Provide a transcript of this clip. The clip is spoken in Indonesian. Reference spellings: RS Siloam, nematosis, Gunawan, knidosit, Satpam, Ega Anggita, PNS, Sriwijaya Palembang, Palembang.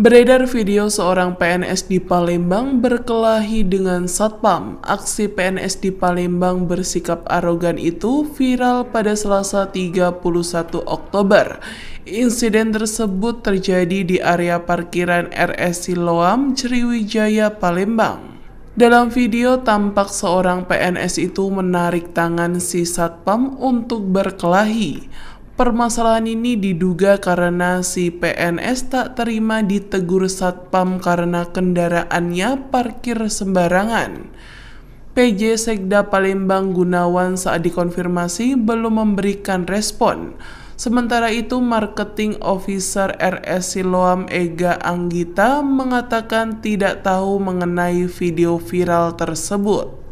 Beredar video seorang PNS di Palembang berkelahi dengan Satpam. Aksi PNS di Palembang bersikap arogan itu viral pada Selasa 31 Oktober. Insiden tersebut terjadi di area parkiran RS Siloam, Sriwijaya, Palembang. Dalam video, tampak seorang PNS itu menarik tangan si Satpam untuk berkelahi. Permasalahan ini diduga karena si PNS tak terima ditegur Satpam karena kendaraannya parkir sembarangan. PJ Sekda Palembang Gunawan saat dikonfirmasi belum memberikan respon. Sementara itu, Marketing Officer RS Siloam Ega Anggita mengatakan tidak tahu mengenai video viral tersebut.